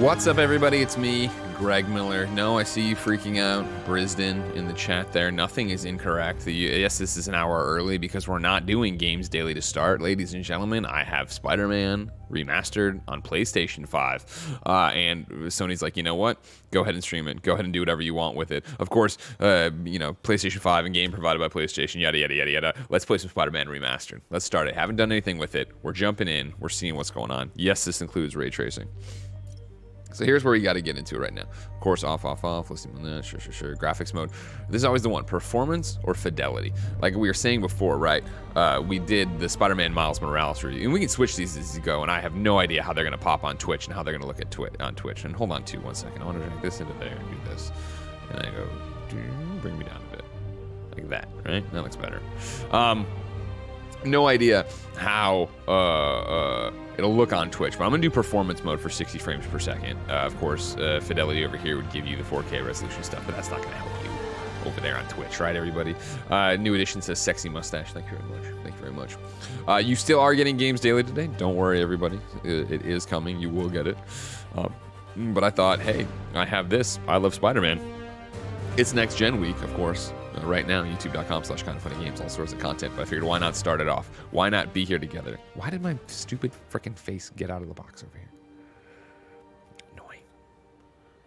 What's up, everybody? It's me, Greg Miller. No, I see you freaking out, Brisden, in the chat there. Nothing is incorrect. Yes, this is an hour early because we're not doing Games Daily to start. Ladies and gentlemen, I have Spider-Man Remastered on PlayStation 5. And Sony's like, you know what? Go ahead and stream it. Go ahead and do whatever you want with it. Of course, you know, PlayStation 5 and game provided by PlayStation, yada, yada, yada, yada. Let's play some Spider-Man Remastered. Let's start it. Haven't done anything with it. We're jumping in. We're seeing what's going on. Yes, this includes ray tracing. So here's where you got to get into it right now. Of course, off. Let's see. Sure, sure, sure. Graphics mode. This is always the one. Performance or fidelity. Like we were saying before, right? We did the Spider-Man Miles Morales review, and we can switch these as you go. And I have no idea how they're gonna pop on Twitch and how they're gonna look at on Twitch. And hold on to 1 second. I want to drag this into there and do this, and I go bring me down a bit, like that. Right? That looks better. No idea how it'll look on Twitch, but I'm gonna do performance mode for 60 frames per second. Of course, fidelity over here would give you the 4K resolution stuff, but that's not gonna help you over there on Twitch, right, everybody? New Edition says sexy mustache. Thank you very much. Thank you very much. You still are getting Games Daily today. Don't worry, everybody. It is coming. You will get it. But I thought, hey, I have this. I love Spider-Man. It's next gen week, of course. Right now, youtube.com/KindaFunnyGames, all sorts of content, but I figured why not start it off? Why not be here together? Why did my stupid frickin' face get out of the box over here? Annoying,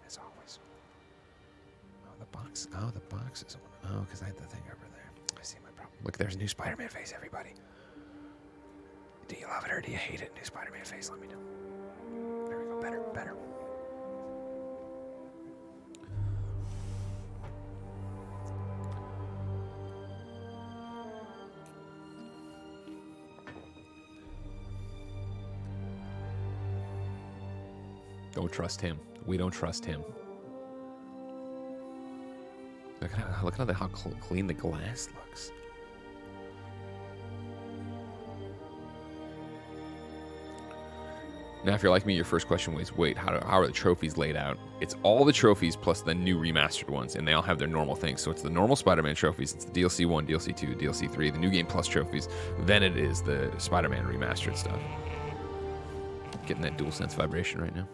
as always. Oh, the box is on. Oh, because I had the thing over there. I see my problem. Look, there's a new Spider-Man face, everybody. Do you love it or do you hate it? New Spider-Man face, let me know. There we go, better, better. Don't trust him. We don't trust him. Look at how clean the glass looks. Now, if you're like me, your first question was, wait, how are the trophies laid out? It's all the trophies plus the new remastered ones, and they all have their normal things. So it's the normal Spider-Man trophies. It's the DLC 1, DLC 2, DLC 3, the New Game Plus trophies. Then it is the Spider-Man Remastered stuff. Getting that DualSense vibration right now.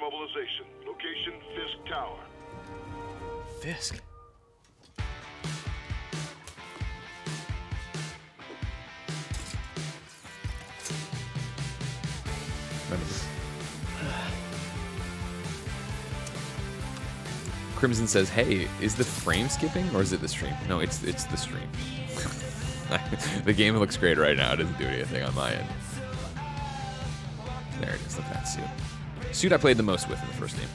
Mobilization. Location, Fisk Tower. Fisk? Crimson says, hey, is the frame skipping or is it the stream? No, it's the stream. The game looks great right now. It doesn't do anything on my end. There it is. Look at that suit. Suit I played the most with in the first game.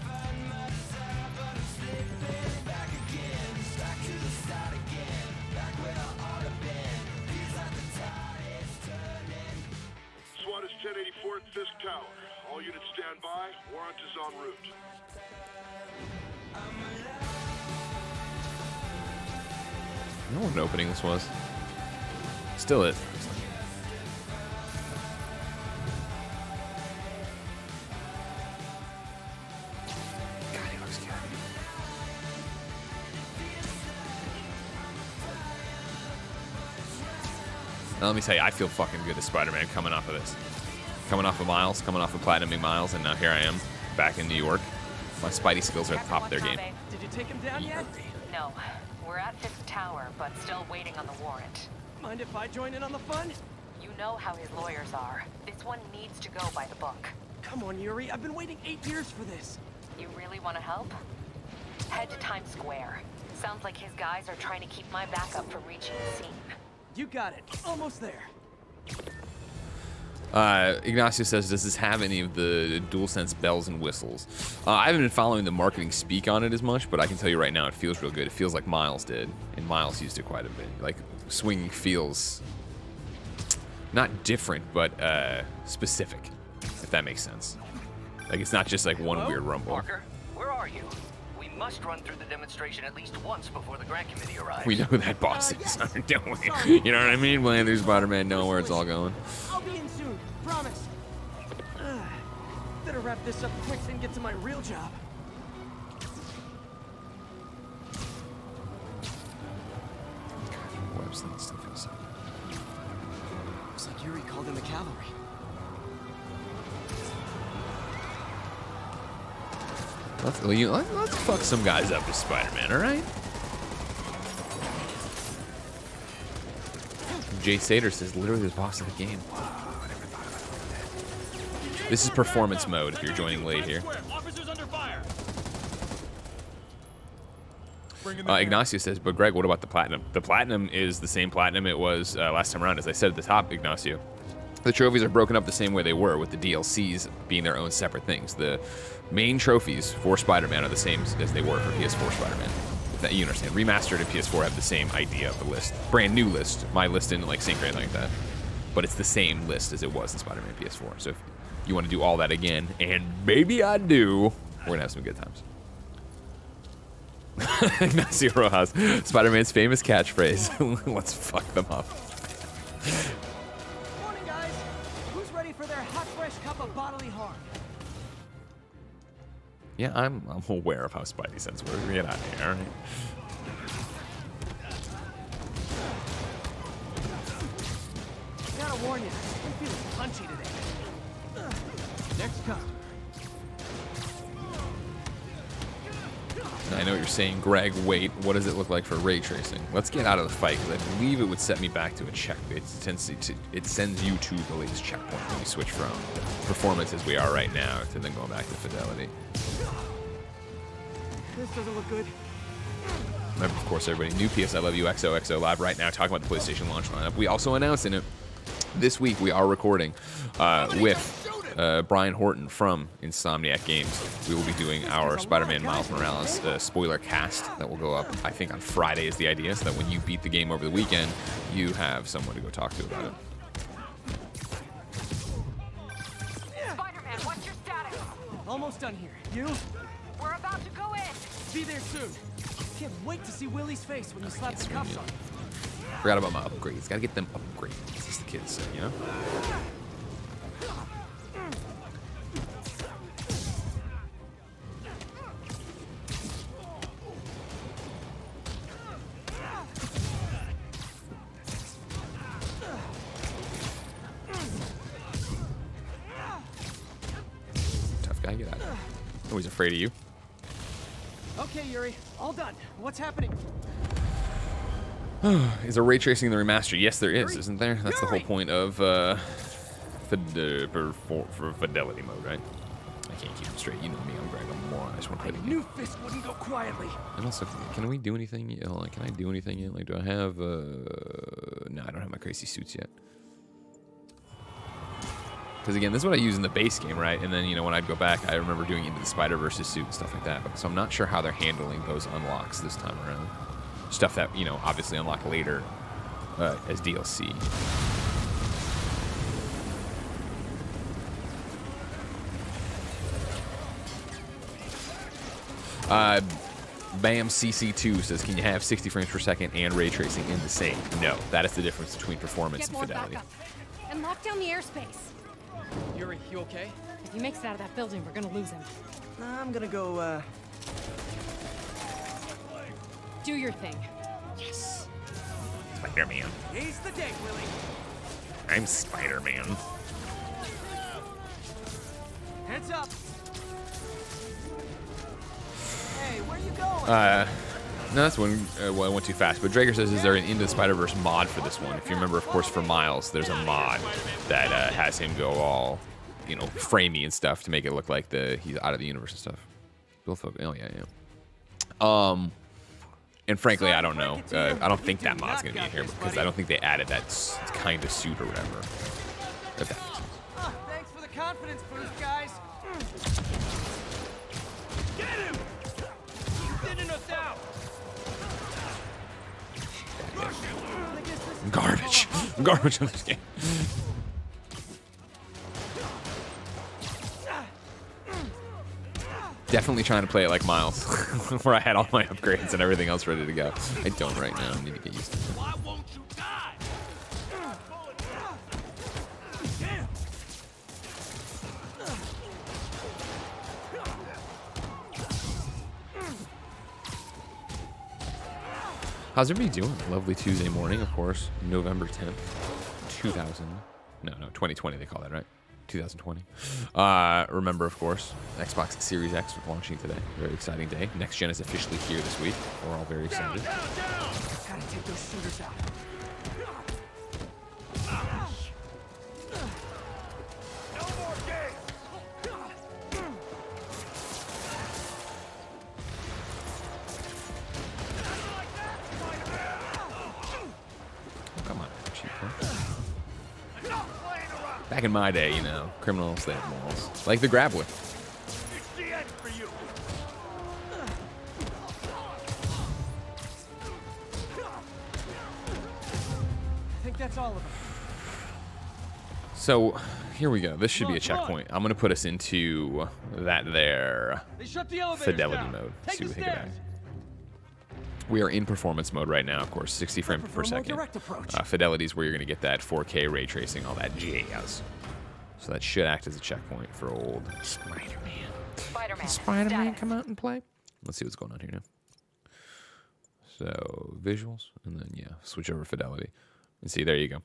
SWAT is 1084 at Fisk Tower. All units stand by. Warrant is en route. No one opening this was. Still it. Now, let me tell you, I feel fucking good as Spider-Man coming off of this. Coming off of Miles, coming off of Platinuming Miles, and now here I am, back in New York. My Spidey skills are at the top of their game. Did you take him down yet? No, we're at Fifth Tower, but still waiting on the warrant. Mind if I join in on the fun? You know how his lawyers are. This one needs to go by the book. Come on, Yuri, I've been waiting 8 years for this. You really want to help? Head to Times Square. Sounds like his guys are trying to keep my backup from reaching the scene. You got it. Almost there. Ignacio says, does this have any of the DualSense bells and whistles? I haven't been following the marketing speak on it as much, but I can tell you right now it feels real good. It feels like Miles did, and Miles used it quite a bit. Like, swinging feels not different, but specific, if that makes sense. Like, it's not just like one weird rumble. Parker, where are you? Must run through the demonstration at least once before the grant committee arrives. We know who that boss is, don't we? You know what I mean? Playing through Spider-Man, know where it's all going. I'll be in soon, promise. Better wrap this up quick and get to my real job. God, website still feels so good. Looks like Yuri called in the cavalry. Let's fuck some guys up with Spider-Man, all right? Jay Sater says, literally the boss of the game. Wow, I never thought about that. This is performance mode if you're joining late here. Ignacio says, but Greg, what about the platinum? The platinum is the same platinum it was last time around. As I said at the top, Ignacio, the trophies are broken up the same way they were, with the DLCs being their own separate things. The main trophies for Spider-Man are the same as they were for PS4 Spider-Man. If that you understand, Remastered and PS4 have the same idea of the list. Brand new list. My list didn't like sync or anything like that. But it's the same list as it was in Spider-Man PS4. So if you want to do all that again, and maybe I do, we're going to have some good times. Ignacio Rojas, Spider-Man's famous catchphrase. Let's fuck them up. Morning, guys. Who's ready for their hot, fresh cup of bodily harm? Yeah, I'm aware of how Spidey sense works. Get out of here, all right? I gotta warn you, I'm feeling punchy today. Next cup. I know what you're saying, Greg. Wait, what does it look like for ray tracing? Let's get out of the fight, because I believe it would set me back to a check. It sends you to the latest checkpoint when we switch from performance as we are right now to then going back to fidelity. This doesn't look good. Remember, of course, everybody, new PS I Love You XOXO live right now, talking about the PlayStation launch lineup. We also announced in it this week we are recording with Brian Horton from Insomniac Games. We will be doing our Spider-Man Miles Morales spoiler cast that will go up, I think, on Friday is the idea, so that when you beat the game over the weekend, you have someone to go talk to about it. Spider-Man, what's your status? Almost done here. You? We're about to go in. Be there soon. Can't wait to see Willie's face when you slap the cuffs on. Forgot about my upgrades. Gotta get them upgrades. It's just the kids, you know? Always afraid of you. Okay, Yuri, all done. What's happening? Is there ray tracing in the remaster? Yes, there is, isn't there? That's the whole point of for fidelity mode, right? I can't keep them straight. You know me, I'm Greg. I'm moron. I just want to play the game. New Fisk wouldn't go quietly. And also, can we do anything yet? Like, can I do anything yet? Like, do I have? No, I don't have my crazy suits yet. Because again, this is what I use in the base game, right? And then, you know, when I'd go back, I remember doing Into the Spider-Verse suit and stuff like that. But, so I'm not sure how they're handling those unlocks this time around. Stuff that, you know, obviously unlock later as DLC. Bam CC2 says, can you have 60 frames per second and ray tracing in the same? No, that is the difference between performance and fidelity. And lock down the airspace. Yuri, you okay? If he makes it out of that building, we're gonna lose him. I'm gonna go, do your thing. Yes! Spider-Man. He's the day, Willie! I'm Spider-Man. Heads up! Hey, where you going? No, that's one. Well, I went too fast. But Drager says, is there an Into the Spider-Verse mod for this one? If you remember, of course, for Miles, there's a mod that has him go all, you know, framey and stuff to make it look like he's out of the universe and stuff. Bill Folk. Oh yeah, yeah. And frankly, I don't know. I don't think that mod's gonna be in here because I don't think they added that kind of suit or whatever. If that makes sense. Thanks for the confidence boost, guys. Get him! He's sending us out. Garbage. Garbage on this game. Definitely trying to play it like Miles, where I had all my upgrades and everything else ready to go. I don't right now. I need to get used to it. Why won't you die? How's everybody doing? Lovely Tuesday morning, of course, November 10th, 2020, they call that, right? 2020. Remember, of course, Xbox Series X launching today. Very exciting day. Next gen is officially here this week. We're all very excited. Down. Gotta take those shooters out. Back in my day, you know, criminals, they had morals. Like the grab whip. It's the end for you. I think that's all of it. So, here we go. This should be a checkpoint. I'm going to put us into that there fidelity mode. See what we think about it. We are in performance mode right now, of course, 60 frames per second. Fidelity is where you're going to get that 4K ray tracing, all that jazz. So that should act as a checkpoint for old Spider-Man. Spider-Man come out and play? Let's see what's going on here now. So visuals, and then, yeah, switch over fidelity. And see, there you go.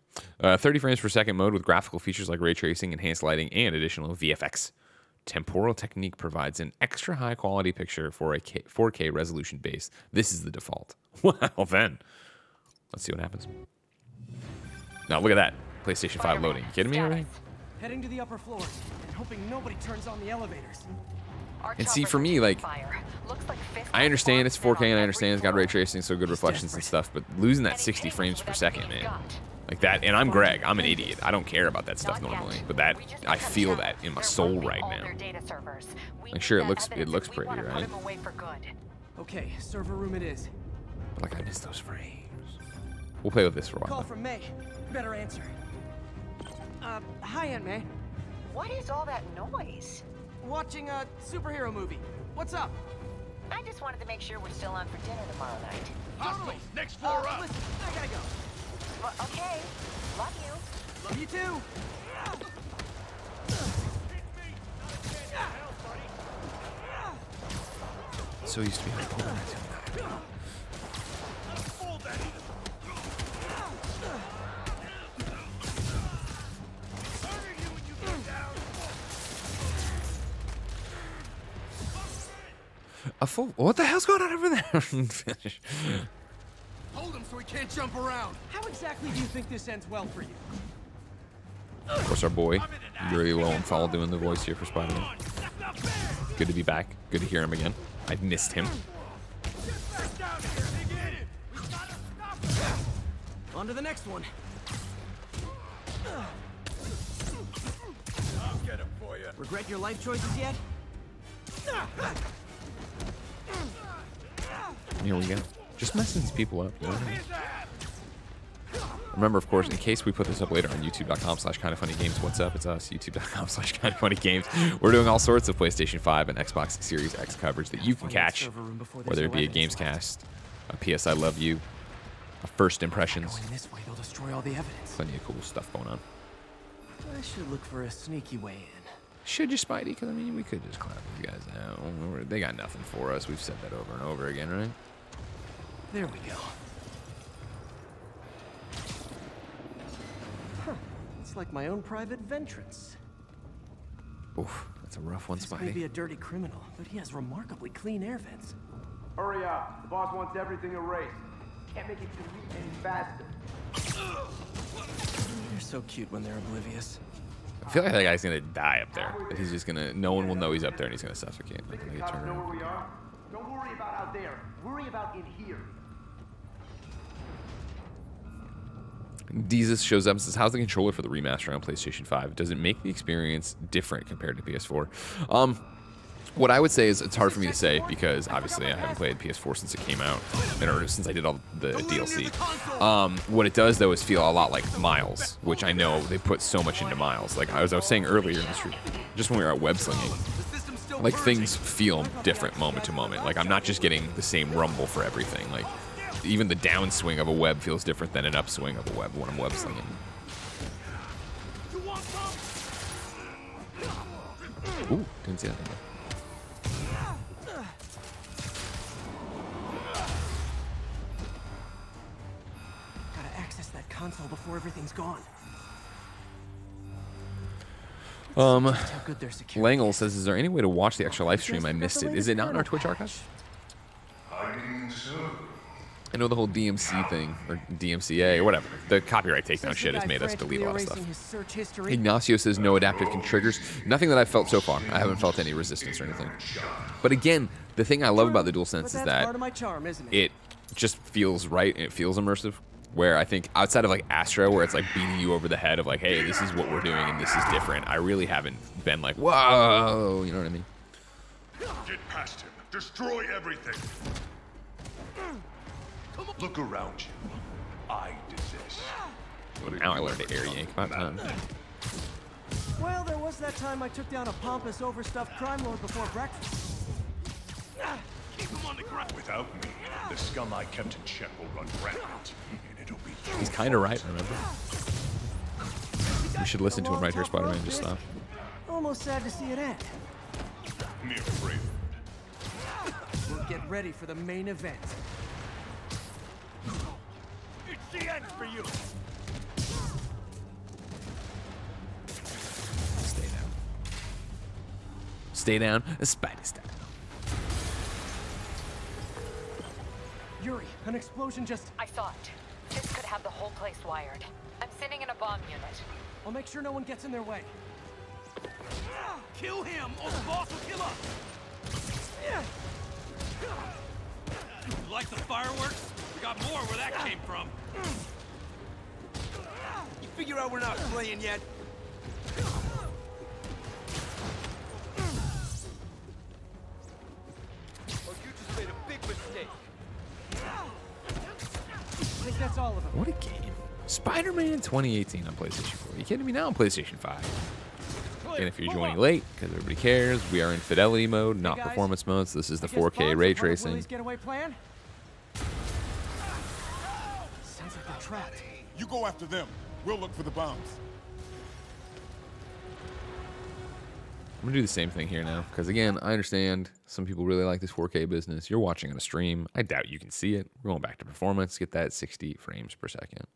30 frames per second mode with graphical features like ray tracing, enhanced lighting, and additional VFX. Temporal technique provides an extra high quality picture for a 4K resolution base. This is the default. Well, then. Let's see what happens. Now, look at that. PlayStation 5 loading. You kidding me already? Heading to the upper floors, hoping nobody turns on the elevators. And see, for me, like, I understand it's 4K and I understand it's got ray tracing, so good reflections and stuff, but losing that 60 frames per second, man. Like that, and I'm Greg. I'm an idiot. I don't care about that stuff normally, but that I feel that in my soul right now. Like, sure, it looks pretty, right? Okay, server room it is. But like, I miss those frames. We'll play with this for a while. Call from May. Better answer. Hi, Aunt May. What is all that noise? Watching a superhero movie. What's up? I just wanted to make sure we're still on for dinner tomorrow night. Hostiles, next floor up. Listen, I gotta go. Well, okay. Love you. Love you too. So used to be like, what the hell's going on over there? Finish. Hold him so he can't jump around. How exactly do you think this ends well for you? Of course, our boy, really low and foul, doing the voice here for Spider-Man. Good to be back. Good to hear him again. I've missed him. On to the next one. I'll get him for you. Regret your life choices yet? Here we go. Just messing these people up. Remember, of course, in case we put this up later on youtube.com/KindaFunnyGames. What's up? It's us, youtube.com/KindaFunnyGames. We're doing all sorts of PlayStation 5 and Xbox Series X coverage that you can catch, whether it be a Gamescast, a PS I Love You, a First Impressions. Plenty of cool stuff going on. I should look for a sneaky way in. Should you, Spidey? Because, I mean, we could just clap these guys out. They got nothing for us. We've said that over and over again, right? There we go. Huh. It's like my own private ventrance. Oof, that's a rough one, Spidey. This may be a dirty criminal, but he has remarkably clean air vents. Hurry up. The boss wants everything erased. Can't make it delete any faster. They're so cute when they're oblivious. I feel like that guy's gonna die up there. But he's just gonna, no one will know he's up there and he's gonna suffocate. Like, they turn around. Don't worry about out there. Worry about in here. Deezus shows up and says, how's the controller for the remaster on PlayStation 5? Does it make the experience different compared to PS4? What I would say is it's hard for me to say because obviously I haven't played PS4 since it came out, or since I did all the DLC. What it does, though, is feel a lot like Miles, which I know they put so much into Miles. Like I was saying earlier in the stream, just when we were out web-slinging, like, things feel different moment to moment. Like, I'm not just getting the same rumble for everything. Like, even the downswing of a web feels different than an upswing of a web when I'm web-slinging. Ooh, didn't see that anymore. Gotta access that console before everything's gone. Langle says, is there any way to watch the extra live stream? I missed it. Is it not in our Twitch archive? I know the whole DMC thing, or DMCA, or whatever. The copyright takedown shit has made us delete a lot of stuff. Ignacio says no adaptive triggers. Nothing that I've felt so far. I haven't felt any resistance or anything. But again, the thing I love about the DualSense is that it just feels right and it feels immersive. Where I think outside of like Astro, where it's like beating you over the head of like, hey, this is what we're doing and this is different, I really haven't been like, whoa, you know what I mean? Get past him. Destroy everything. Look around you. I did this. Now I learned to air yank. About time. Well, there was that time I took down a pompous, overstuffed crime lord before breakfast. Keep him on the ground. Without me, the scum I kept in check will run rampant, and it'll be. He's kind of right, remember? We should listen to him right here, Spider-Man. Just stop. Almost sad to see it end. Mere bravery. We'll get ready for the main event. It's the end for you. Stay down. Stay down, a spider style. Yuri, an explosion just... I saw it. This could have the whole place wired. I'm sending in a bomb unit. I'll make sure no one gets in their way. Kill him, or the boss will kill us. You like the fireworks? We got more where that came from. You figure out we're not playing yet? Or you just made a big mistake. I think that's all of them. What a game. Spider-Man 2018 on PlayStation 4. Are you kidding me? Now on PlayStation 5. And if you're joining late, because everybody cares, we are in fidelity mode, not performance mode. So this is the 4K ray tracing. Sounds like they're trapped. You go after them. We'll look for the bombs. I'm gonna do the same thing here now, because again, I understand some people really like this 4K business. You're watching on a stream. I doubt you can see it. We're going back to performance. Get that 60 frames per second.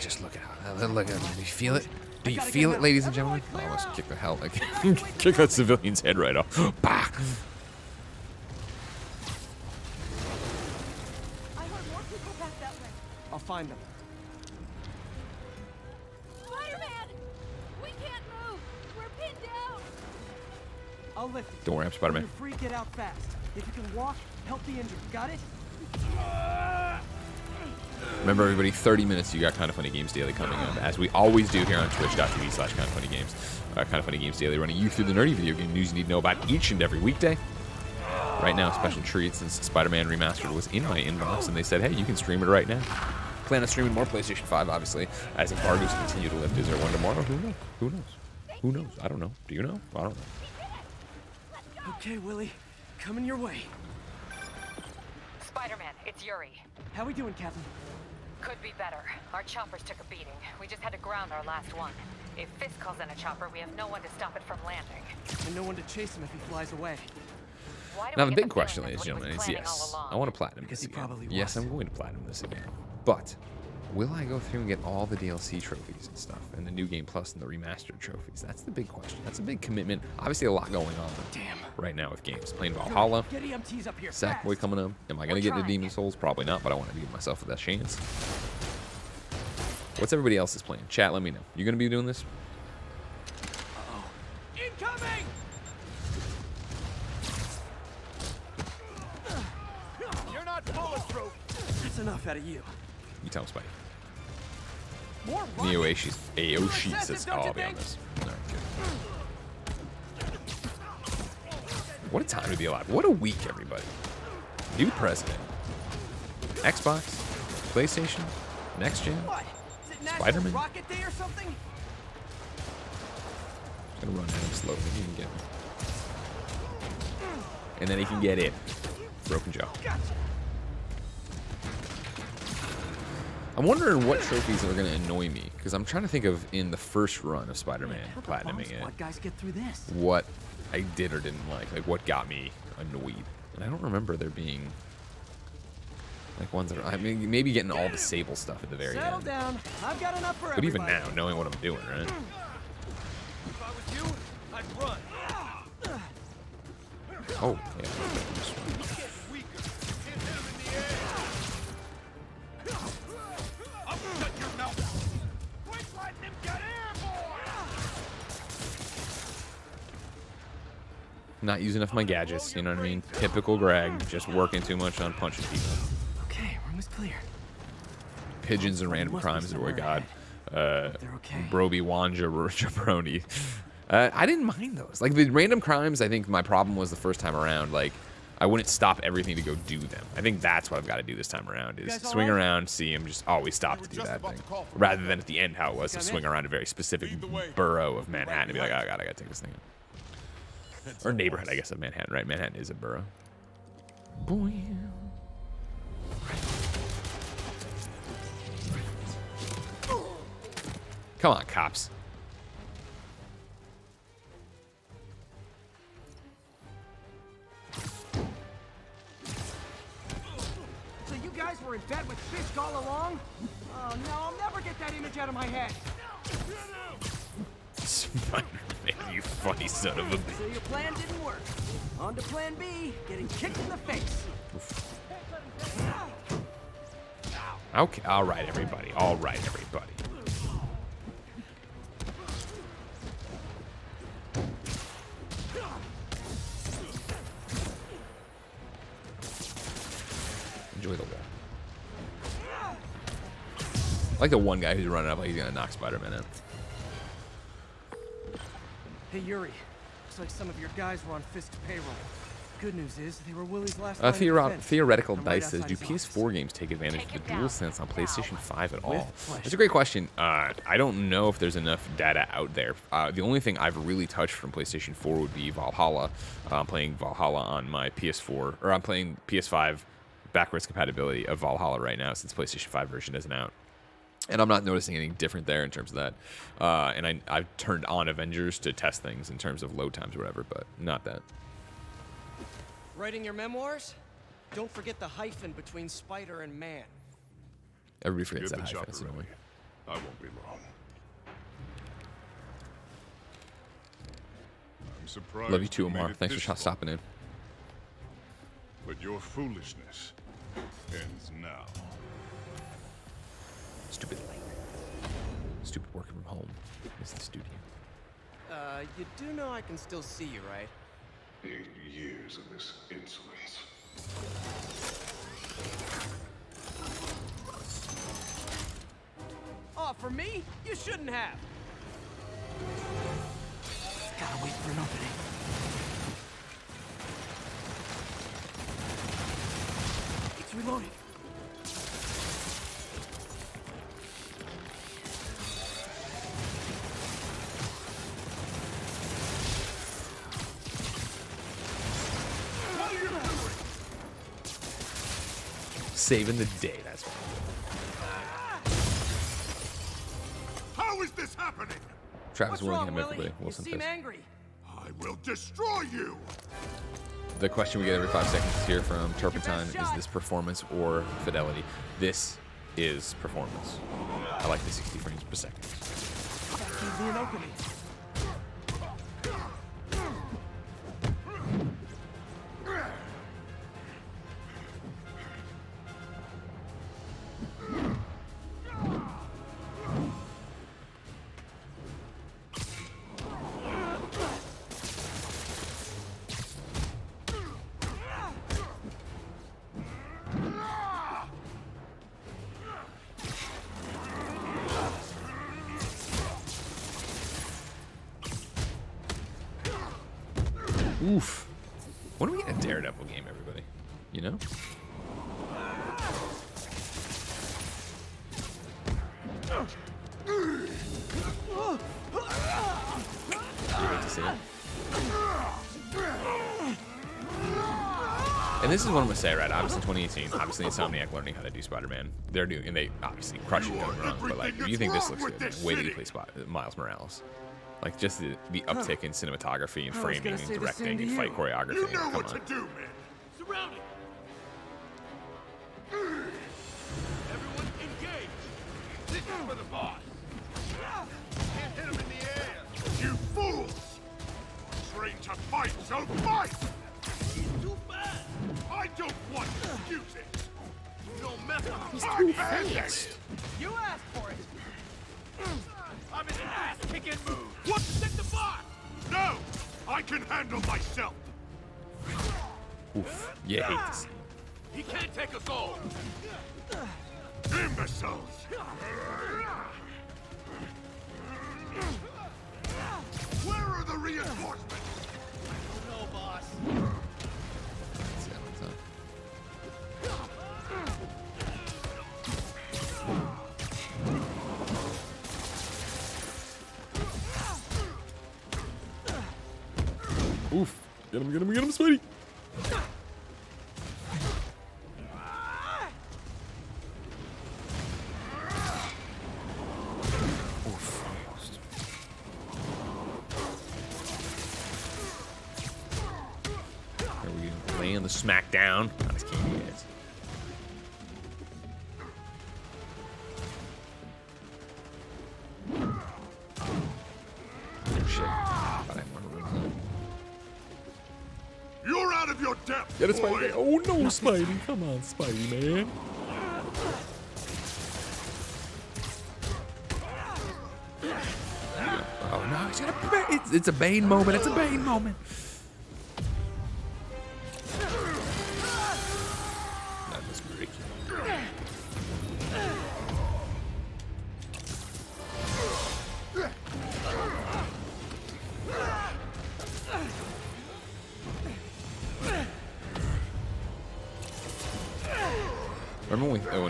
Just look at how, look at it. Do you feel it? Do you feel it, ladies and gentlemen? Oh, let's kick the hell, like, kick that civilian's head right off. Bah! I heard more people back that way. I'll find them. Spider-Man! We can't move. We're pinned down. I'll lift it. Don't worry, I'm Spider-Man. You're free, get out fast. If you can walk, help the injured. Got it? Remember, everybody, 30 minutes, you got Kinda Funny Games Daily coming up, as we always do here on twitch.tv/KindaFunnyGames. Kinda Funny Games Daily, running you through the nerdy video game news you need to know about each and every weekday. Right now, special treat, since Spider-Man Remastered was in my inbox, and they said, hey, you can stream it right now. Plan on streaming more PlayStation 5, obviously, as embargoes continue to lift. Is there one tomorrow? Who knows? Who knows? Who knows? I don't know. Do you know? I don't know. Okay, Willie, coming your way. Spider-Man, it's Yuri. How we doing, Captain? Could be better. Our choppers took a beating. We just had to ground our last one. If Fisk calls in a chopper, we have no one to stop it from landing. And no one to chase him if he flies away. Now the big question, ladies and gentlemen, is yes, I want to platinum this again. Yes, I'm going to platinum this again. But will I go through and get all the DLC trophies and stuff, and the New Game Plus and the Remastered trophies? That's the big question. That's a big commitment. Obviously, a lot going on right now with games. Playing Valhalla, Sackboy coming up. Am I going to get into Demon Souls? Probably not, but I wanted to give myself the best chance. What's everybody else is playing? Chat, let me know. You going to be doing this? Uh-oh. Incoming! You're not bulletproof. That's enough out of you. You tell him, Spike. Aoshi says, oh, I'll be on this. All right, good. What a time to be alive. What a week, everybody. New president. Xbox, PlayStation, Next Gen, Spider-Man. I'm going to run at him slowly. He can get me. And then he can get in. Broken jaw. I'm wondering what trophies are going to annoy me, because I'm trying to think of in the first run of Spider-Man platinuming it, what I did or didn't like what got me annoyed. And I don't remember there being Like ones that are, I mean, maybe getting all the Sable stuff at the very end. Down. I've got enough for but everybody. Even now, knowing what I'm doing, right? If I was you, I'd run. Oh, yeah. Not using enough of my gadgets, you know what I mean? Typical Greg, just working too much on punching people. Okay, room is clear. Pigeons and random crimes, oh my god. Broby Wanja Jabroni. I didn't mind those. Like the random crimes, I think my problem was the first time around. Like I wouldn't stop everything to go do them. I think that's what I've got to do this time around is swing around, see him, just always stop to do that thing. Rather than at the end how it was to swing around a very specific borough of Manhattan and be like, oh god, I gotta take this thing out. Or neighborhood, I guess, of Manhattan, right? Manhattan is a borough. Boy. Come on, cops. In bed with Fisk all along? Oh no, I'll never get that image out of my head. Spider-Man, you funny son of a bitch. So your plan didn't work. On to plan B, getting kicked in the face. Oof. Okay, all right, everybody. All right, everybody. Enjoy the war. I like the one guy who's running up like he's gonna knock Spider-Man out. Hey Yuri, looks like some of your guys were on Fisk's payroll. Good news is they were Willie's last. Theoretical Dice says, do PS4 games take advantage of the DualSense on PlayStation 5 at all? That's a great question. I don't know if there's enough data out there. The only thing I've really touched from PlayStation 4 would be Valhalla. I'm playing Valhalla on my PS4, or I'm playing PS5 backwards compatibility of Valhalla right now since PlayStation 5 version isn't out. And I'm not noticing anything different there in terms of that. And I've turned on Avengers to test things in terms of load times or whatever, but not that. Writing your memoirs? Don't forget the hyphen between spider and man. Everybody forgets that hyphen. It's annoying. I won't be long. I'm surprised. Love you too, Omar. Thanks for stopping in. But your foolishness ends now. Stupid light. Stupid working from home. It's the studio. You do know I can still see you, right? 8 years of this insolence. Oh, for me? You shouldn't have. Gotta wait for an opening. It's reloading. Saving the day, that's right. How is this happening? Travis Willingham, everybody. Wilson you seem angry. I will destroy you. The question we get every 5 seconds here from Turpentine is this performance or fidelity? This is performance. I like the 60 frames per second. That can be an opening. Oof. When are we getting a Daredevil game, everybody? You know? And this is what I'm gonna say, right? Obviously 2018, obviously Insomniac learning how to do Spider-Man. They're doing, and they obviously crush it, don't wrong, but like, you think this looks good? Like, wait till you play Miles Morales. Like, just the uptick in cinematography and framing and directing and fight choreography. You know what to do, man. Surround it. for the boss. Can't hit him in the air. You fools! Train to fight, so fight! He's too fast. I don't want excuses. No method. I'm fast. You asked for it. I'm in an ass-kicking mood. What? Stick the boss. No, I can handle myself. Oof. Yeah. Hate to see. He can't take us all. Imbeciles! Where are the reinforcements? I don't know, boss. Oof! Get him! Get him! Get him, Spidey! Smack down. Oh, I just can't do it. Oh shit. I thought I wanted to. You're out of your depth. Get it, Spidey. Oh no, Spidey. Come on, Spidey, man. Oh no, he's gonna. It's a Bane moment. It's a Bane moment.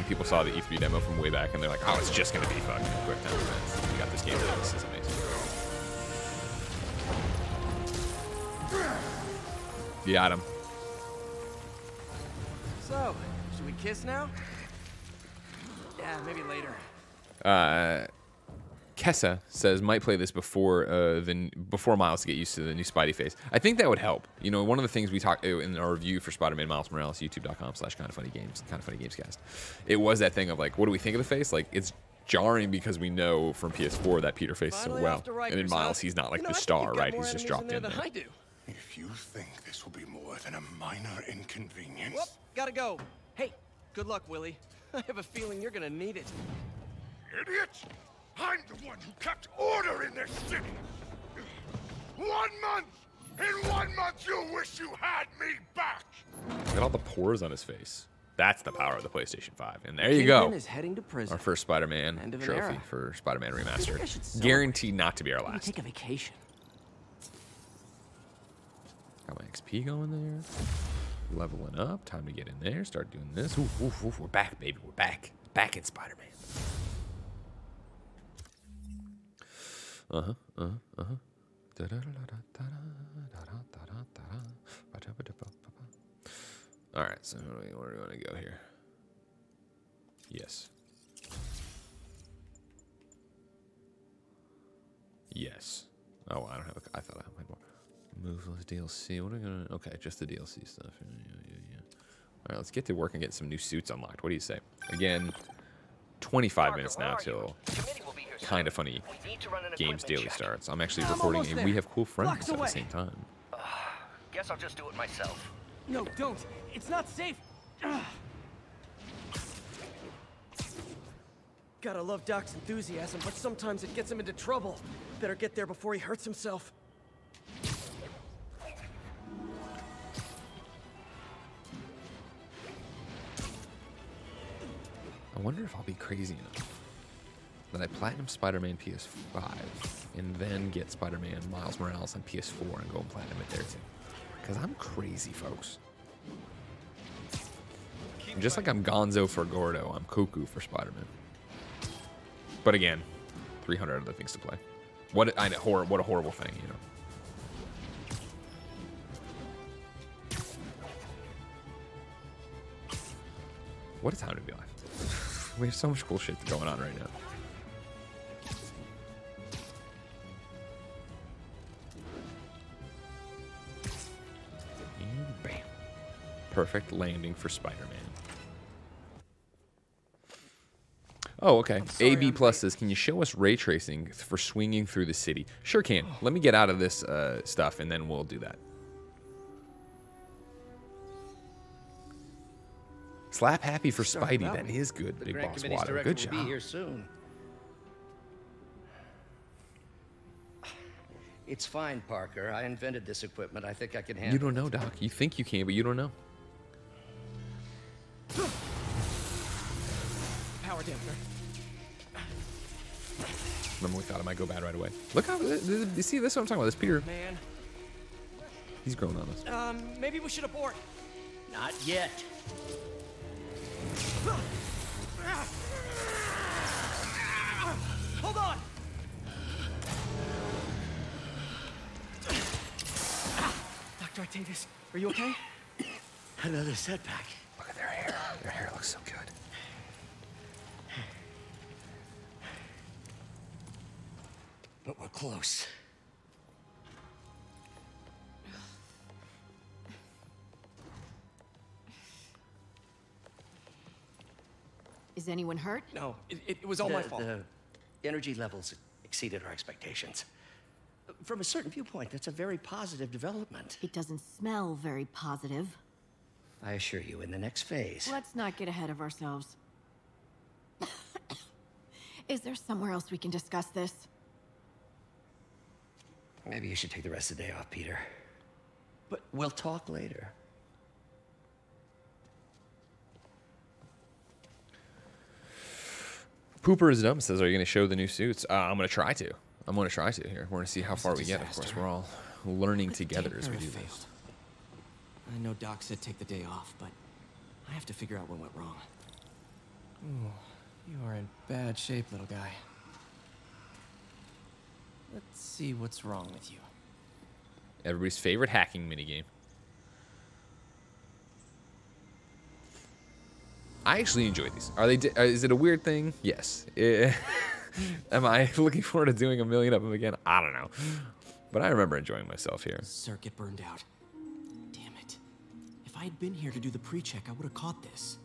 People saw the E3 demo from way back and they're like, oh, it's just gonna be fucking quick time events. We got this game done. This is amazing. You got him. So, should we kiss now? Yeah, maybe later. Kessa says might play this before Miles to get used to the new Spidey face. I think that would help. You know, one of the things we talked in our review for Spider-Man Miles Morales, youtube.com/KindaFunnyGames, KindaFunnyGamescast. It was that thing of like, what do we think of the face? Like, it's jarring because we know from PS4 that Peter faced so well, and in Miles he's not like the star, right? He's just dropped in there. I do. If you think this will be more than a minor inconvenience, well, gotta go. Hey, good luck, Willie. I have a feeling you're gonna need it. Idiots! I'm the one who kept order in this city! 1 month! In 1 month, you wish you had me back! Look at all the pores on his face. That's the power of the PlayStation 5. And there you go. Is heading to prison. Our first Spider-Man trophy for Spider-Man Remastered. Guaranteed not to be our last. Take a vacation. Got my XP going there. Leveling up. Time to get in there. Start doing this. Oof, oof, oof. We're back, baby. We're back. Back in Spider-Man. All right, so where do we want to go here? Yes. Yes. Oh, I don't have a, I thought I had more. Moveless DLC. What are we going to, okay, just the DLC stuff. Yeah. All right, let's get to work and get some new suits unlocked. What do you say? Again, 25 minutes now till Kinda Funny Games Daily starts. I'm actually recording a We Have Cool Friends at the same time. Guess I'll just do it myself. No, don't. It's not safe. Gotta love Doc's enthusiasm, but sometimes it gets him into trouble. Better get there before he hurts himself. I wonder if I'll be crazy enough that I platinum Spider-Man PS5 and then get Spider-Man Miles Morales on PS4 and go and platinum it there too. Because I'm crazy, folks. And just like I'm Gonzo for Gordo, I'm cuckoo for Spider-Man. But again, 300 other things to play. What, I know, what a horrible thing, you know. What a time to be alive. We have so much cool shit going on right now. Perfect landing for Spider-Man. Oh, okay. AB Plus says, can you show us ray tracing for swinging through the city? Sure can. Let me get out of this stuff, and then we'll do that. Slap happy for Spidey. That is good, Big Boss Water. Good job. It's fine, Parker. I invented this equipment. I think I can handle it. You don't know, Doc. You think you can, but you don't know. Power damper. Remember, we thought it might go bad right away. Look how... You see, this is what I'm talking about. This Peter. Man. He's growing on us. Maybe we should abort. Not yet. Hold on. Dr. Octavius, are you okay? Another setback. Look at their hair. Their hair looks so good. But we're close. Is anyone hurt? No, it was all my fault. The energy levels exceeded our expectations. From a certain viewpoint, that's a very positive development. It doesn't smell very positive. I assure you, in the next phase... Let's not get ahead of ourselves. Is there somewhere else we can discuss this? Maybe you should take the rest of the day off, Peter. But we'll talk later. Pooper is dumb says, are you going to show the new suits? I'm going to try to. I'm going to try to here. We're going to see how far we get, of course. We're all learning together as we do this. I know Doc said take the day off, but I have to figure out what went wrong. Ooh, you are in bad shape, little guy. Let's see what's wrong with you. Everybody's favorite hacking minigame. I actually enjoy these. Are they? Is it a weird thing? Yes. Am I looking forward to doing a million of them again? I don't know. But I remember enjoying myself here. Circuit burned out. Damn it. If I had been here to do the pre-check, I would have caught this.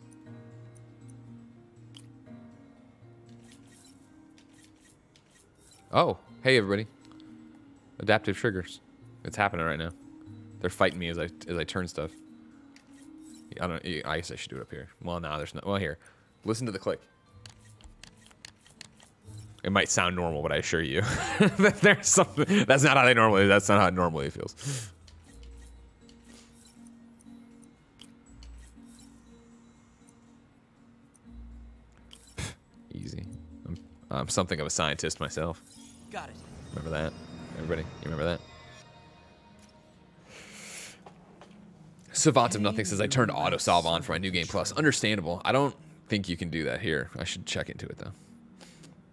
Oh, hey everybody. Adaptive triggers. It's happening right now. They're fighting me as I turn stuff. I don't. I guess I should do it up here. Well, no, there's not. Well, here. Listen to the click. It might sound normal, but I assure you, there's something. That's not how they normally. That's not how it normally feels. Easy. I'm something of a scientist myself. Got it. Remember that, everybody. You remember that. Savant of Nothing says, I turned Autosolve on for my new game plus. Understandable. I don't think you can do that here. I should check into it, though.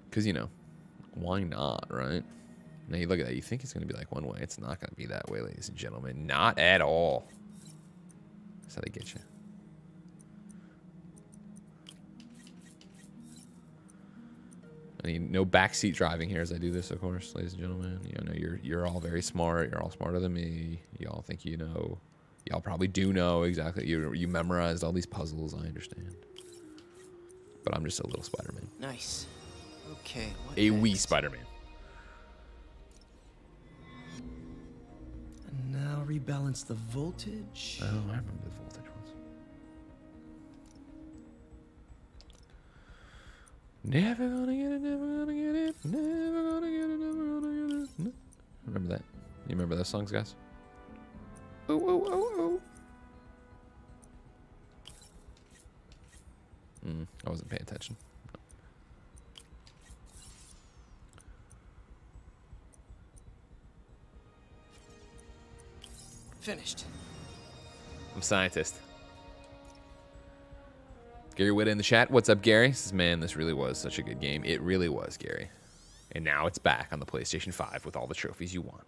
Because, you know, why not, right? Now you look at that. You think it's going to be like one way. It's not going to be that way, ladies and gentlemen. Not at all. That's how they get you. I need no backseat driving here as I do this, of course, ladies and gentlemen. You know, you're all very smart. You're all smarter than me. Y'all think you know. Y'all probably do know exactly. You memorized all these puzzles, I understand. But I'm just a little Spider-Man. Nice. Okay. A wee Spider-Man. And now rebalance the voltage. Oh, I remember the voltage ones. Never gonna get it, never gonna get it, never gonna get it, never gonna get it. Remember that? You remember those songs, guys? Oh, oh, oh, oh. I wasn't paying attention. Finished. I'm a scientist. Gary Witt in the chat. What's up, Gary? Says, man, this really was such a good game. It really was, Gary. And now it's back on the PlayStation 5 with all the trophies you want.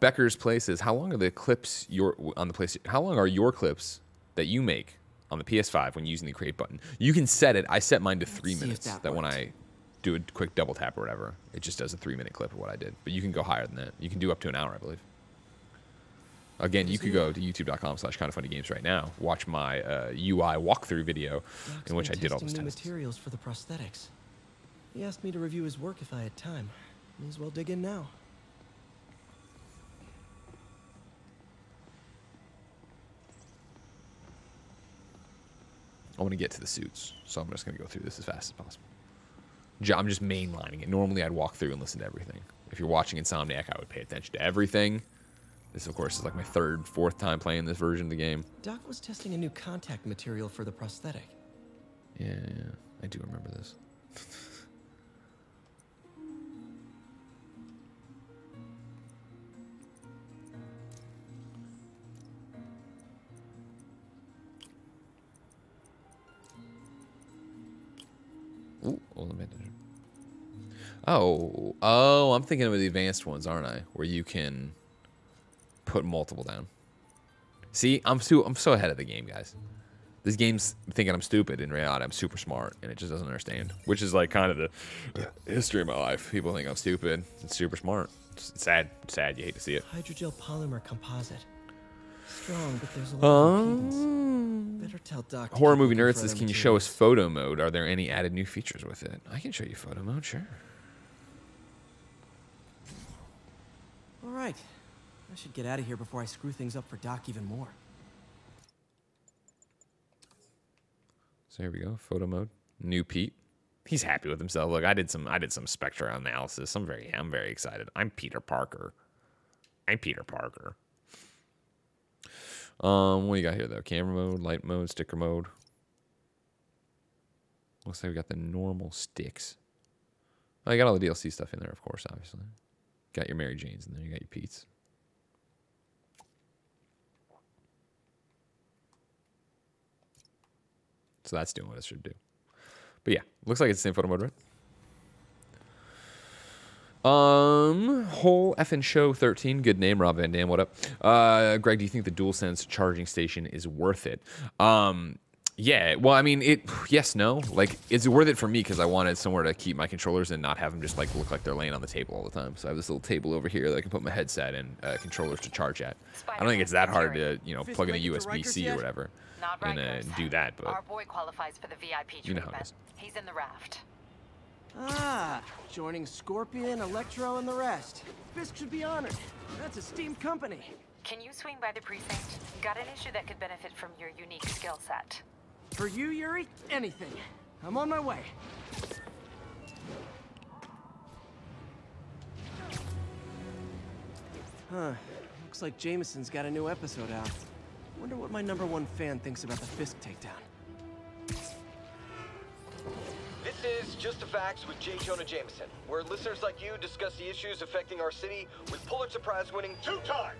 Becker's places. How long are the clips on the PlayStation? How long are your clips that you make on the PS5 when using the create button? You can set it. I set mine to 3 minutes. That when I do a quick double tap or whatever, it just does a 3-minute clip of what I did. But you can go higher than that. You can do up to an hour, I believe. Again, you could go to youtube.com/KindaFunnyGames right now, watch my UI walkthrough video in which I did all this testing. Materials for the prosthetics. He asked me to review his work if I had time. May as well dig in now. I want to get to the suits, so I'm just going to go through this as fast as possible. I'm just mainlining it. Normally, I'd walk through and listen to everything. If you're watching Insomniac, I would pay attention to everything. This, of course, is like my third, fourth time playing this version of the game. Doc was testing a new contact material for the prosthetic. Yeah, I do remember this. Ooh, old advantage. Oh, I'm thinking of the advanced ones, aren't I? Where you can put multiple down. See, I'm so ahead of the game, guys. This game's thinking I'm stupid. In reality, I'm super smart, and it just doesn't understand. Which is like kind of the history of my life. People think I'm stupid and super smart. It's sad. It's sad. You hate to see it. Hydrogel polymer composite. Strong, but there's a lot of impedance. Better tell Doc. Horror movie nerd says, "Can you show us photo mode? Are there any added new features with it?" I can show you photo mode, sure. All right. I should get out of here before I screw things up for Doc even more. So here we go, photo mode, new Pete. He's happy with himself. Look, I did some spectra analysis. I'm very excited. I'm Peter Parker. I'm Peter Parker. What do you got here though? Camera mode, light mode, sticker mode. Looks like we got the normal sticks. Oh, you got all the DLC stuff in there, of course, obviously. Got your Mary Janes in there, you got your Pete's. So that's doing what it should do. But yeah, looks like it's the same photo mode, right? Whole effing show 13. Good name, Rob Van Dam. What up? Greg, do you think the DualSense charging station is worth it? Yeah. Well, I mean, yes, no. Like, it's worth it for me because I wanted somewhere to keep my controllers and not have them just like look like they're laying on the table all the time. So I have this little table over here that I can put my headset and controllers to charge at. I don't think it's that hard to, you know, plug in a USB-C or whatever and do that. But our boy qualifies for the VIP treatment. He's in the raft. Ah, joining Scorpion, Electro, and the rest. Fisk should be honored. That's a steam company. Can you swing by the precinct? Got an issue that could benefit from your unique skill set. For you, Yuri, anything. I'm on my way. Huh. Looks like Jameson's got a new episode out. Wonder what my #1 fan thinks about the Fisk takedown. This is Just the Facts with J. Jonah Jameson, where listeners like you discuss the issues affecting our city with Pulitzer Prize-winning two-time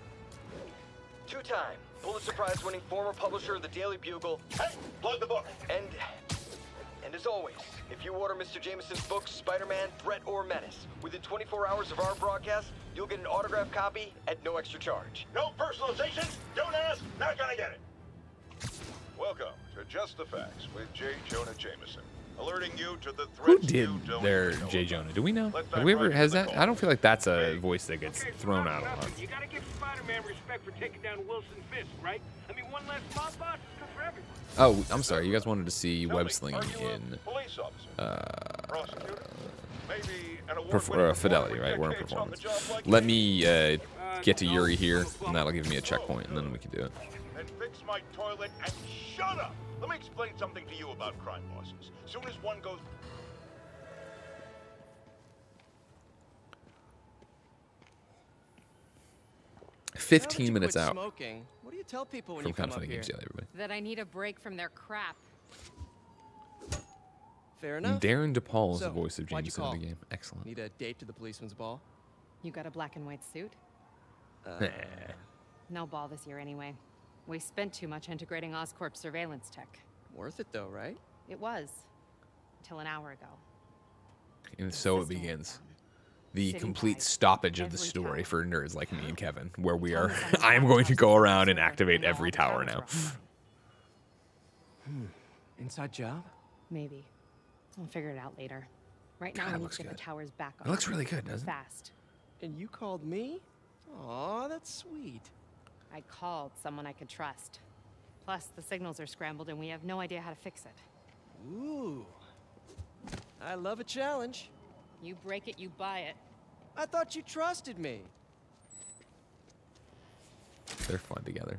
Pulitzer Prize-winning former publisher of The Daily Bugle. Hey, plug the book. And as always, if you order Mr. Jameson's book, Spider-Man, Threat or Menace, within 24 hours of our broadcast, you'll get an autographed copy at no extra charge. No personalization, don't ask, not gonna get it. Welcome to Just the Facts with J. Jonah Jameson. Alerting you to the threats. Who did their J. Jonah? Do we know? Have we ever has that? I don't feel like that's a voice that gets thrown out a lot. You gotta give Spider-Man respect for taking down Wilson Fisk, right? I mean, one last mob boss is good for everyone. Oh, I'm sorry. You guys wanted to see web slinging in Fidelity, right? We're in performance. Let me get to Yuri here, and that'll give me a checkpoint, and then we can do it. And fix my toilet and shut up. Let me explain something to you about crime bosses. Soon as one goes... Now 15 minutes out. Smoking, what do you tell people when you come up here? That I need a break from their crap. Fair enough. Darren DePaul is the voice of Jameson in the game. Excellent. Need a date to the policeman's ball? You got a black and white suit? No ball this year anyway. We spent too much integrating Oscorp surveillance tech. Worth it though, right? It was. Until an hour ago. And so it begins. The complete stoppage of the story for nerds like me and Kevin, where we are... I am going to go around and activate every tower now. Inside job? Maybe. I'll figure it out later. Right now, I need to get the towers back on. It looks really good, doesn't it? Fast. And you called me? Aw, that's sweet. I called someone I could trust. Plus, the signals are scrambled and we have no idea how to fix it. Ooh. I love a challenge. You break it, you buy it. I thought you trusted me. They're fun together.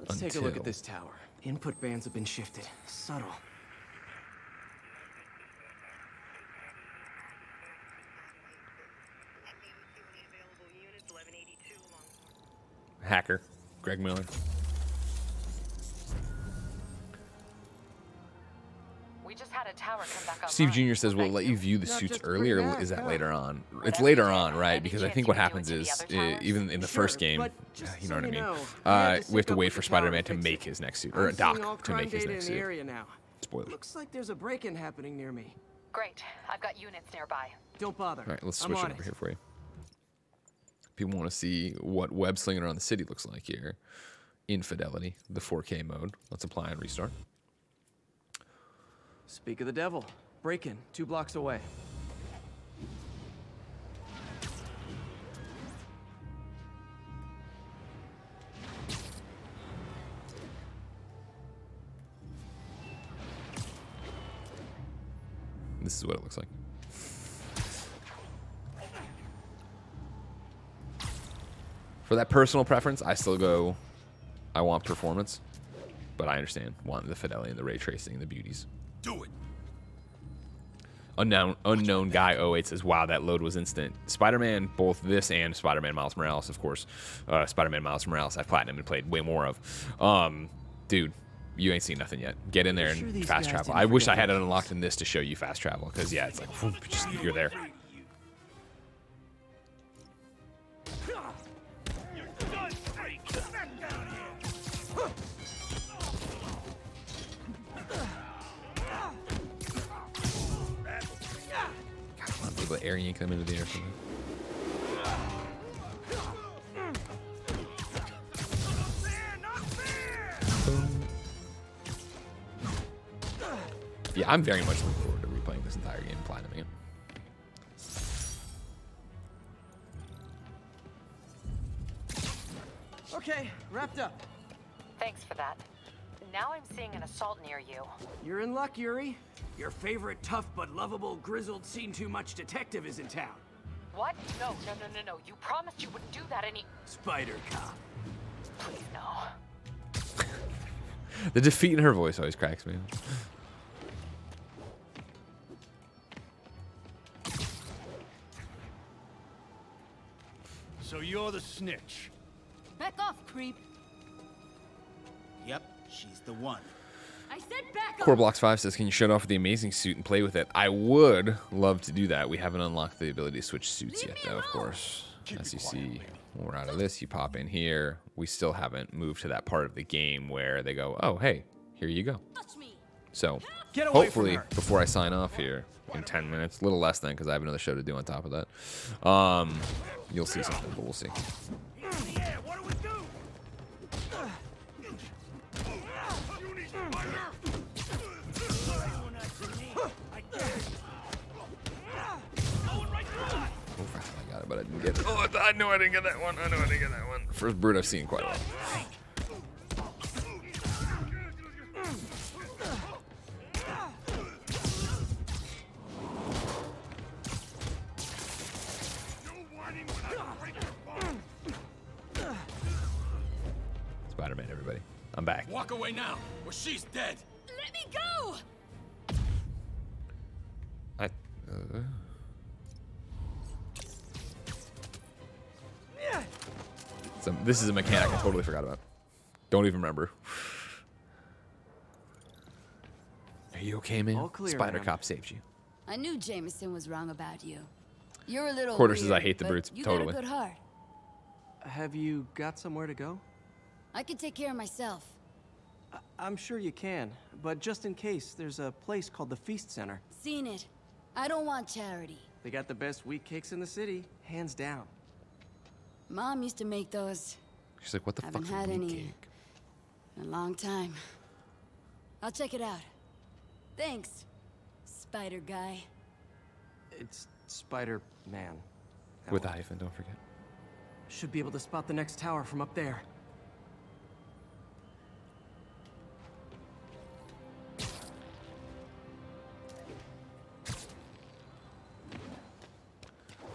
Let's take a look at this tower. Input bands have been shifted. Subtle. Hacker. Greg Miller. We just had a tower come back up. Steve Jr. says we'll let you view the suits earlier. Or is that later on? It's later on, right? Because I think what happens is, even in the first game, you know what I mean, we have to wait for Spider-Man to make his next suit, or Doc to make his next suit. Spoiler. Looks like there's a break-in happening near me. Great. I've got units nearby. Don't bother. All right, let's switch it over here for you. People want to see what web slinging around the city looks like here. Infidelity, the 4K mode. Let's apply and restart. Speak of the devil. Break-in, 2 blocks away. This is what it looks like. For that personal preference, I still go, I want performance, but I understand wanting the fidelity and the ray tracing and the beauties. Do it. Unknown guy 08 says, wow, that load was instant. Spider-Man, both this and Spider-Man Miles Morales, of course. Spider-Man Miles Morales, I've platinumed and played way more of. Dude, you ain't seen nothing yet. Get in there and fast travel. I wish I had it unlocked in this to show you fast travel, because, yeah, it's like, whoop, just, you're there. Air yank them into the air. Yeah, I'm very much looking forward to replaying this entire game and platinuming it. Okay, wrapped up. Thanks for that. Now I'm seeing an assault near you. You're in luck, Yuri. Your favorite tough but lovable grizzled seen-too-much detective is in town. What? No, no, no, no, no. You promised you wouldn't do that any... Spider Cop. Please, no. The defeat in her voice always cracks me. So you're the snitch. Back off, creep. Yep, she's the one. CoreBlocks5 says, can you shut off the amazing suit and play with it? I would love to do that. We haven't unlocked the ability to switch suits yet, though, of course. As you see, when we're out of this, you pop in here. We still haven't moved to that part of the game where they go, oh, hey, here you go. So hopefully before I sign off here in 10 minutes, a little less than because I have another show to do on top of that, you'll see something, but we'll see. But I didn't get it. Oh, I know I didn't get that one. I know I didn't get that one. First brute I've seen quite a while. Spider-Man, everybody. I'm back. Walk away now, or she's dead. Let me go. This is a mechanic I totally forgot about. Don't even remember. Are you okay, man? Spider Cop saved you. I knew Jameson was wrong about you. You're a little Quarter weird, says I hate the brutes. Totally. Got a good heart. Have you got somewhere to go? I can take care of myself. I'm sure you can, but just in case, there's a place called the Feast Center. Seen it. I don't want charity. They got the best wheat cakes in the city, hands down. Mom used to make those. She's like, what the fuck? I haven't had any in a long time. I'll check it out. Thanks, Spider Guy. It's Spider-Man. With a hyphen, don't forget. Should be able to spot the next tower from up there.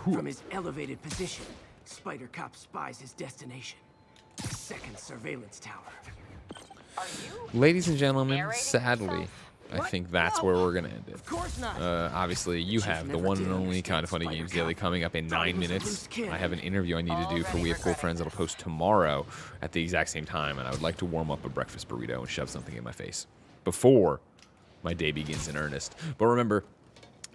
Cool. From his elevated position, Spider Cop spies his destination. The second surveillance tower. Are you ladies and gentlemen, sadly, I think that's where we're going to end it. Of course not. Obviously, you have the one and only Kinda Funny Games Daily coming up in 9 minutes. I have an interview I need to do for We Have Cool Friends that'll post tomorrow at the exact same time, and I would like to warm up a breakfast burrito and shove something in my face before my day begins in earnest. But remember,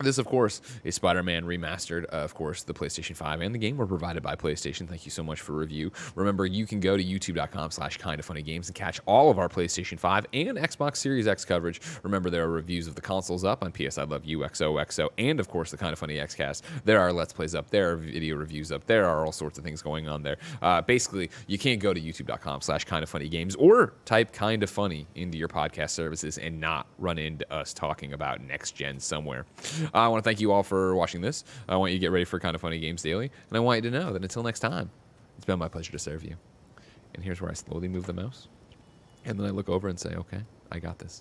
this, of course, is Spider-Man Remastered. Of course, the PlayStation 5 and the game were provided by PlayStation. Thank you so much for review. Remember, you can go to youtube.com/KindaFunnyGames and catch all of our PlayStation 5 and Xbox Series X coverage. Remember, there are reviews of the consoles up on PS I Love You, XOXO, and, of course, the Kinda Funny Xcast. There are Let's Plays up. There are video reviews up. There are all sorts of things going on there. Basically, you can't go to youtube.com/KindaFunnyGames or type Kinda Funny into your podcast services and not run into us talking about next gen somewhere. I want to thank you all for watching this. I want you to get ready for Kinda Funny Games Daily. And I want you to know that until next time, it's been my pleasure to serve you. And here's where I slowly move the mouse. And then I look over and say, okay, I got this.